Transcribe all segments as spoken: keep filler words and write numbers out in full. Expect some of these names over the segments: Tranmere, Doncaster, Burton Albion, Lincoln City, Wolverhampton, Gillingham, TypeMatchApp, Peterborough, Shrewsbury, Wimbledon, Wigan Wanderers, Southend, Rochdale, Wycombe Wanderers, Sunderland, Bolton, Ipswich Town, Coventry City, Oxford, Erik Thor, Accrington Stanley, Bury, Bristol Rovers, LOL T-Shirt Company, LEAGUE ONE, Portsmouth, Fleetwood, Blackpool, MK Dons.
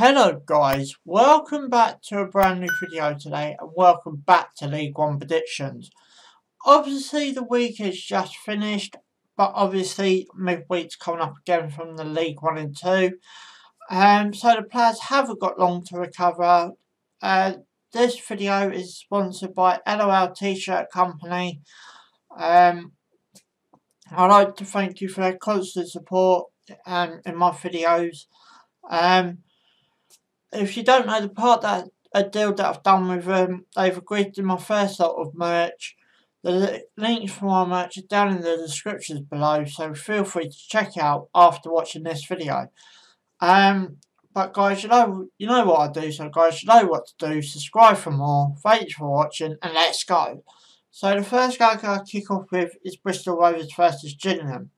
Hello guys, welcome back to a brand new video today and welcome back to League One Predictions. Obviously the week is just finished, but obviously midweek's coming up again from the League One and Two. Um, so the players haven't got long to recover. Uh, this video is sponsored by LOL T-Shirt Company. Um, I'd like to thank you for their constant support um, in my videos. Um, if you don't know the part that a deal that I've done with them, they've agreed to my first lot of merch. The links for my merch are down in the descriptions below, so feel free to check out after watching this video. Um, but guys, you know, you know what I do, so guys, you know what to do. Subscribe for more. Thanks for watching, and let's go. So the first guy I kick off with is Bristol Rovers versus Gillingham.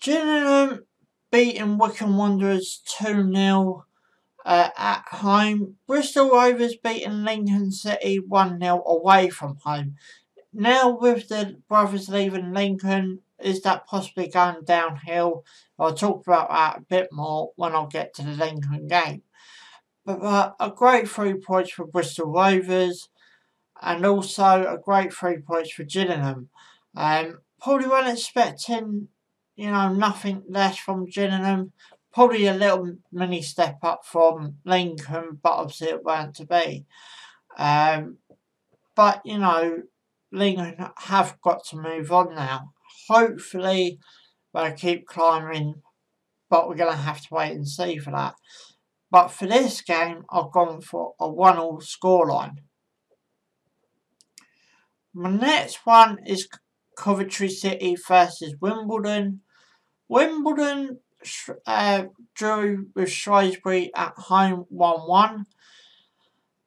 Gillingham beating Wycombe Wanderers two nil uh, at home. Bristol Rovers beating Lincoln City one nil away from home. Now with the brothers leaving Lincoln, is that possibly going downhill? I'll talk about that a bit more when I get to the Lincoln game. But uh, a great three points for Bristol Rovers and also a great three points for Gillingham. Um, probably weren't expecting, you know, nothing less from Gillingham. Probably a little mini step up from Lincoln, but obviously it weren't to be. Um, but, you know, Lincoln have got to move on now. Hopefully they'll keep climbing, but we're going to have to wait and see for that. But for this game, I've gone for a one all scoreline. My next one is Coventry City versus Wimbledon. Wimbledon uh, drew with Shrewsbury at home one one.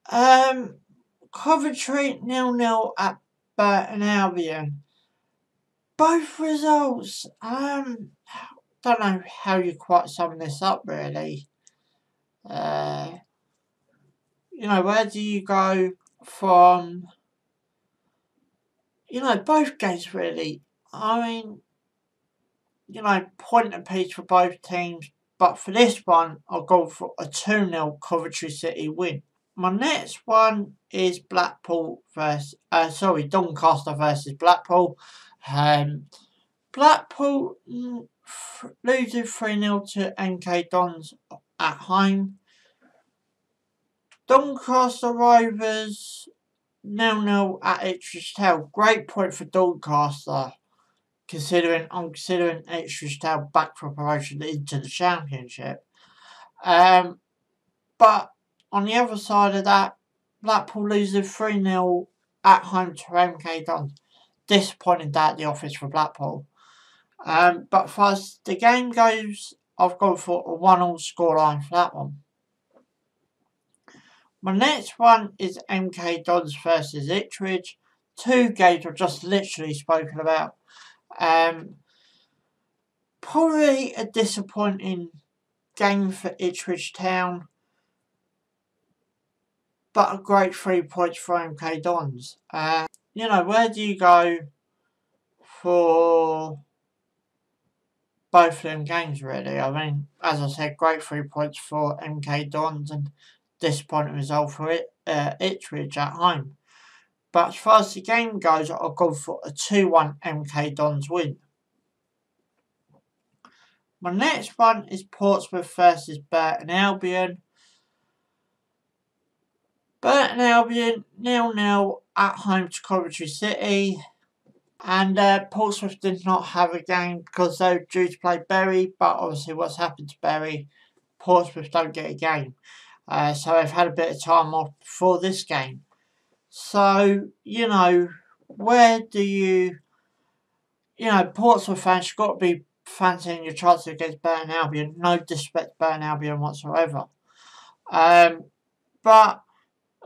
Um, Coventry nil nil at Burton Albion. Both results, um, don't know how you quite sum this up really. Uh, you know, where do you go from? You know, both games really, I mean, you know, point apiece for both teams, but for this one, I'll go for a two nil Coventry City win. My next one is Blackpool versus, uh, sorry, Doncaster versus Blackpool. Um, Blackpool losing three nil to M K Dons at home. Doncaster Rovers nil nil at Ipswich Town. Great point for Doncaster, considering I'm considering Ipswich Town back for promotion into the championship. Um, but on the other side of that, Blackpool losing three nil at home to M K Dons. Disappointing that at the office for Blackpool. Um, but for as the game goes, I've gone for a one all scoreline for that one. My next one is M K Dons versus Ipswich. Two games I've just literally spoken about. Um, probably a disappointing game for Ipswich Town, but a great three points for M K Dons. Uh, you know, where do you go for both of them games really? I mean, as I said, great three points for M K Dons and disappointing result for it, uh, Ipswich at home. But as far as the game goes, I'll go for a two one M K Dons win. My next one is Portsmouth versus Burton Albion. Burton Albion nil nil at home to Coventry City. And uh, Portsmouth did not have a game because they were due to play Bury, but obviously what's happened to Bury, Portsmouth don't get a game. Uh, so I've had a bit of time off before this game. So, you know, where do you... You know, Portsmouth fans, you've got to be fancying your chances against Burton Albion. No disrespect to Burton Albion whatsoever. Um, but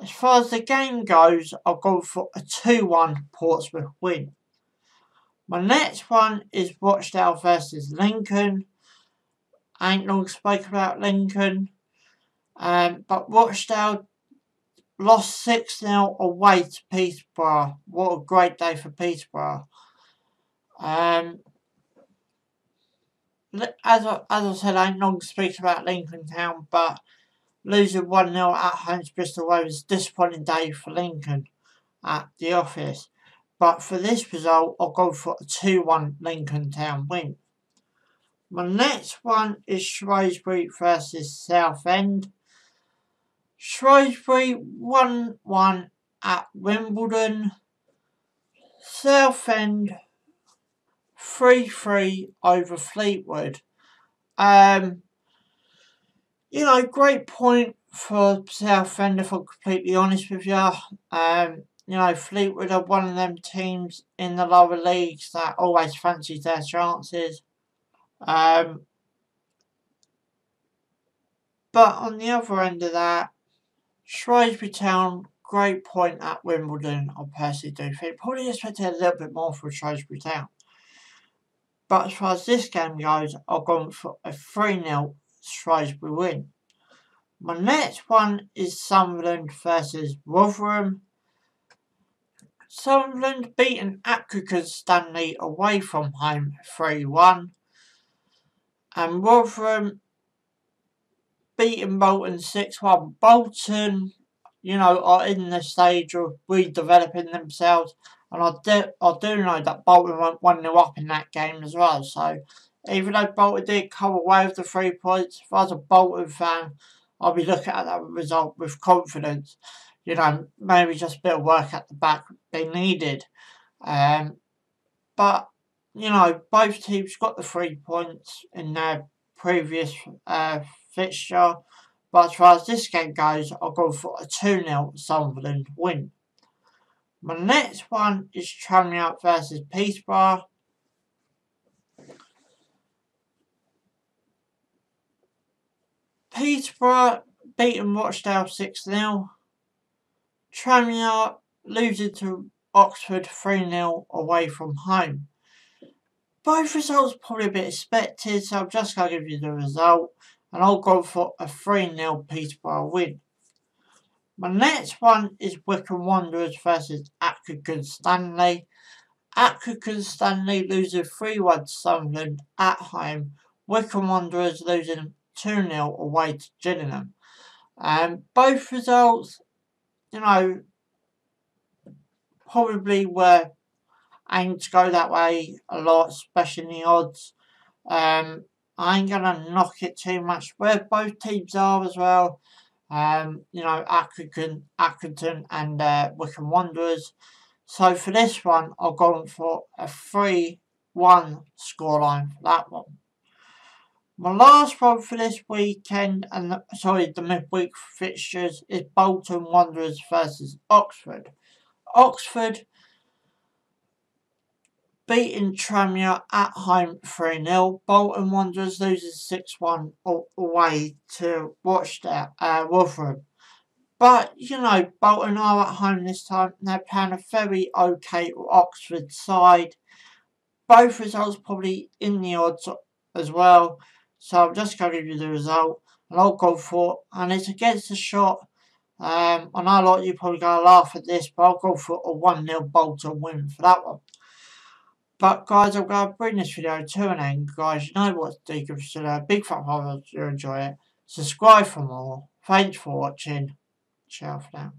as far as the game goes, I'll go for a two one Portsmouth win. My next one is Rochdale versus Lincoln. I ain't long spoke about Lincoln. Um, but Rochdale lost six nil away to Peterborough. What a great day for Peterborough. Um, as I, as I said, I ain't long speaks about Lincoln Town, but losing one nil at home to Bristol Rovers, disappointing day for Lincoln at the office. But for this result, I'll go for a two one Lincoln Town win. My next one is Shrewsbury versus Southend. Shrewsbury one one at Wimbledon. Southend three three over Fleetwood. Um, you know, great point for Southend, if I'm completely honest with you. Um, you know, Fleetwood are one of them teams in the lower leagues that always fancies their chances. Um, but on the other end of that, Shrewsbury Town, great point at Wimbledon, I personally do think. Probably expected a little bit more for Shrewsbury Town. But as far as this game goes, I've gone for a three nil Shrewsbury win. My next one is Sunderland versus Wolverhampton. Sunderland beaten Accrington Stanley away from home three one. And Wolverhampton beating Bolton six one. Bolton, you know, are in the stage of redeveloping themselves. And I do, I do know that Bolton went one nil up in that game as well. So, even though Bolton did come away with the three points, if I was a Bolton fan, I'll be looking at that result with confidence. You know, maybe just a bit of work at the back they needed. Um, but, you know, both teams got the three points in their previous uh, fixture. But as far as this game goes, I'll go for a two nil Sunderland win. My next one is Tranmere versus Peterborough. Peterborough beating Rochdale six nil. Tranmere losing to Oxford three nil away from home. Both results probably a bit expected, so I'm just going to give you the result. And I'll go for a three nil Peterborough win. My next one is Wigan Wanderers versus Accrington Stanley. Accrington Stanley losing three one to Sunderland at home. Wigan Wanderers losing two nil away to Gillingham. Um, both results, you know, probably were aimed to go that way a lot, especially in the odds. Um, I ain't going to knock it too much where both teams are as well. Um, you know, Accrington, Accrington and uh, Wycombe Wanderers. So for this one, I've gone for a three one scoreline for that one. My last one for this weekend, and the, sorry, the midweek fixtures, is Bolton Wanderers versus Oxford. Oxford beating Tranmere at home three nil. Bolton Wanderers loses six one away to Rochdale, uh, Wolverhampton. But, you know, Bolton are at home this time. They're playing a very okay Oxford side. Both results probably in the odds as well. So I'm just going to give you the result. And I'll go for, and it's against the shot. Um, and I know a lot of you probably going to laugh at this, but I'll go for a one nil Bolton win for that one. But guys, I'm going to bring this video to an end. Guys, you know what to do. Give us a big fat follow if you enjoy it. Subscribe for more. Thanks for watching. Ciao for now.